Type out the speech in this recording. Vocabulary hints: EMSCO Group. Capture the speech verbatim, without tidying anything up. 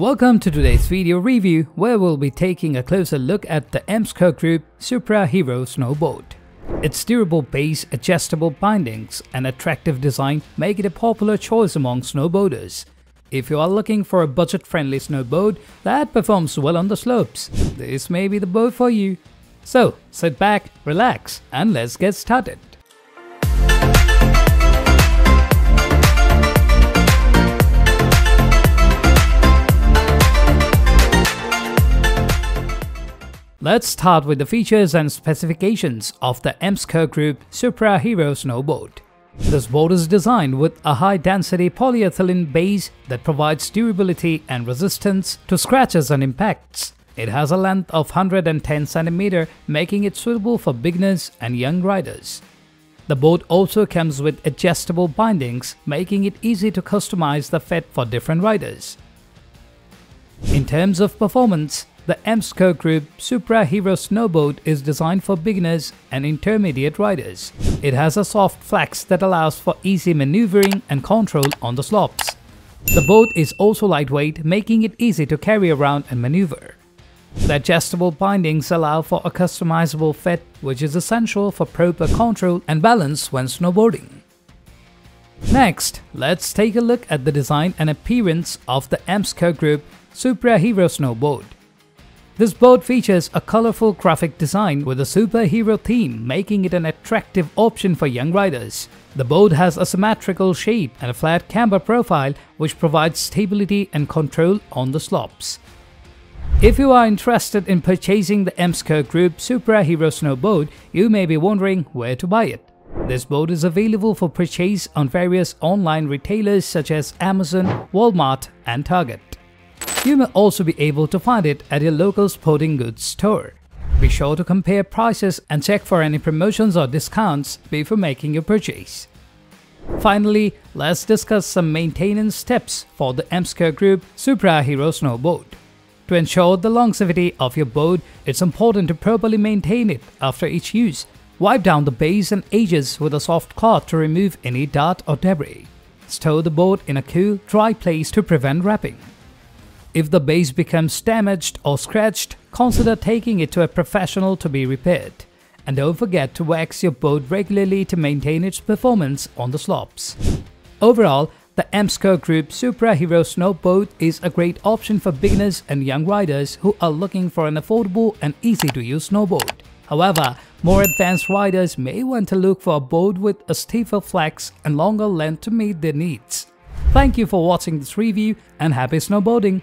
Welcome to today's video review, where we'll be taking a closer look at the EMSCO Group Supra Hero Snowboard. Its durable base, adjustable bindings and attractive design make it a popular choice among snowboarders. If you are looking for a budget-friendly snowboard that performs well on the slopes, this may be the board for you. So sit back, relax and let's get started. Let's start with the features and specifications of the EMSCO Group Supra Hero Snowboard. This board is designed with a high-density polyethylene base that provides durability and resistance to scratches and impacts. It has a length of one hundred ten centimeters, making it suitable for beginners and young riders. The board also comes with adjustable bindings, making it easy to customize the fit for different riders. In terms of performance, the EMSCO Group Supra Hero Snowboard is designed for beginners and intermediate riders. It has a soft flex that allows for easy maneuvering and control on the slopes. The board is also lightweight, making it easy to carry around and maneuver. The adjustable bindings allow for a customizable fit, which is essential for proper control and balance when snowboarding. Next, let's take a look at the design and appearance of the EMSCO Group Supra Hero Snowboard. This board features a colorful graphic design with a superhero theme, making it an attractive option for young riders. The board has a symmetrical shape and a flat camber profile, which provides stability and control on the slopes. If you are interested in purchasing the EMSCO Group Supra Hero Snowboard, you may be wondering where to buy it. This board is available for purchase on various online retailers such as Amazon, Walmart and Target. You may also be able to find it at your local sporting goods store. Be sure to compare prices and check for any promotions or discounts before making your purchase. Finally, let's discuss some maintenance tips for the EMSCO Group Supra Hero Snowboard. To ensure the longevity of your board, it's important to properly maintain it after each use. Wipe down the base and edges with a soft cloth to remove any dirt or debris. Store the board in a cool, dry place to prevent wrapping. If the base becomes damaged or scratched, consider taking it to a professional to be repaired. And don't forget to wax your board regularly to maintain its performance on the slopes. Overall, the EMSCO Group Supra Hero Snowboard is a great option for beginners and young riders who are looking for an affordable and easy-to-use snowboard. However, more advanced riders may want to look for a board with a stiffer flex and longer length to meet their needs. Thank you for watching this review and happy snowboarding!